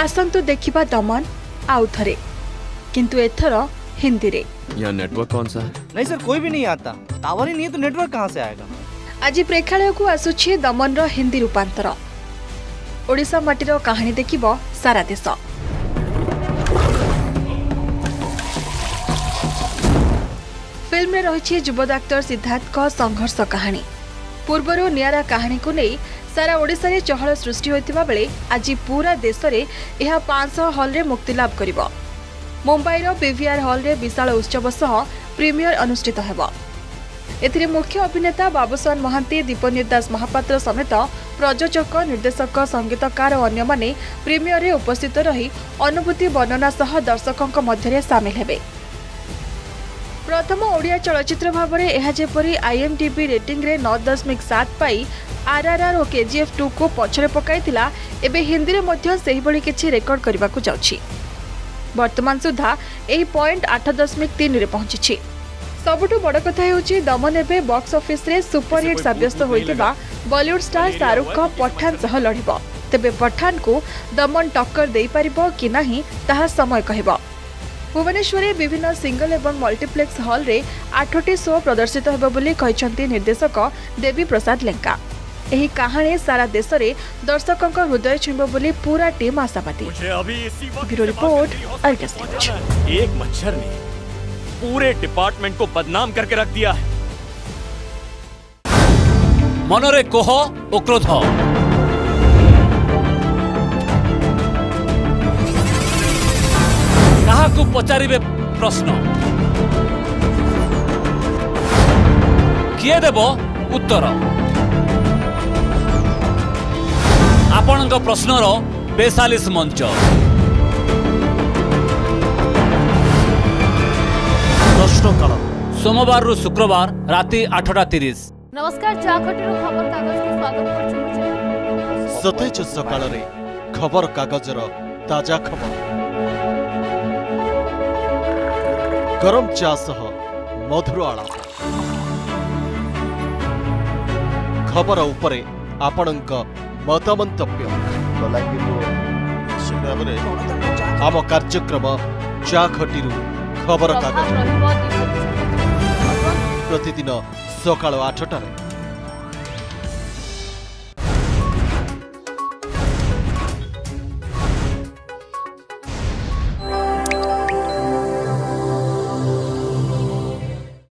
आसंतु देखिबा दमन आउ थरे, किंतु एथर हिंदी रे। यहाँ नेटवर्क कौन सा है? नहीं सर, कोई भी नहीं आता। टावर ही नहीं है तो नेटवर्क कहाँ से आएगा? आज प्रेक्षालय को आसुछि दमन रो हिंदी रूपांतर। ओडिशा माटीर कहानी देखिबो सारा देश। फिल्म रे रहिछि युवा डाक्टर सिद्धार्थ को संघर्ष कहानी। पूर्वर नियारा कहानी को नहीं सारा ओडिशा रे चहल सृष्टि होइतिबा बेले आज पूरा देश रे यह 500 हॉल रे मुक्तिलाभ करिबो। मुंबईर पीवीआर हॉल रे विशाल उत्सव सह प्रीमियर अनुष्ठित हेबो। एथिरे मुख्य अभिनेता बाबुशान महांती, दीपनवीत दास महापात्र समेत प्रयोजक, निर्देशक, संगीतकार और अन्य माने प्रीमियर रे उपस्थित रही अनुभूति वर्णना सह दर्शकों मध्य सामिल हेबे। प्रथम ओडिया चलचित्र भाव में यह जेपरी आईएमडीबी रेटिंग रे 9.7 पाई आरआरआर और केजीएफ 2 को पछरे पकाइतिला, एबे हिंदी रे मध्य सेहि बळी किछि रेकॉर्ड करबाकू जाउछि। वर्तमान सुधा एही पॉइंट 8.3 रे पहुंचीछि। सबुठु बड़ कथा हेउछि दमन एबे बॉक्स ऑफिस रे सुपरहिट साब्यस्त होइतिबा बॉलीवुड स्टार शाहरुख को पठान सह लढिबो। तेबे पठान को दमन टक्कर देई पारिबो कि नाही ताहा समय कहिबो। भुवनेश्वर विभिन्न सिंगल एवं मल्टीप्लेक्स हॉल रे 8टी शो प्रदर्शित होबो बोली कहिसंती निर्देशक देवी प्रसाद लेंका। एही कहानी सारा देश रे दर्शकों का हृदय छुइबो बोली पूरा टीम आशावादी। Bureau report, Altus news. एक मच्छर ने पूरे डिपार्टमेंट को बदनाम करके रख दिया है। मनरे कोह ओ क्रोध को पचारे प्रश्न किए देव उत्तर आपण प्रश्नर 42 मंच प्रश्नोत्तर सोमवार रु शुक्रवार राति 8:30। नमस्कार, चाखटीरो खबर कागज को स्वागत करछु। सतेज सकाल रे खबर कागज रो ताजा खबर, गरम चा सह मधुर आलाप, खबर उपरे आपणक मतमन्तव्य। आम कार्यक्रम चा खटीरू खबर कागज प्रतिदिन सकाळ 8 टारे।